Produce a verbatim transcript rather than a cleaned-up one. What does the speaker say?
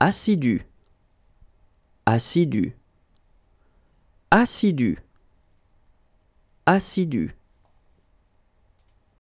assidu, assidu, assidu, assidu.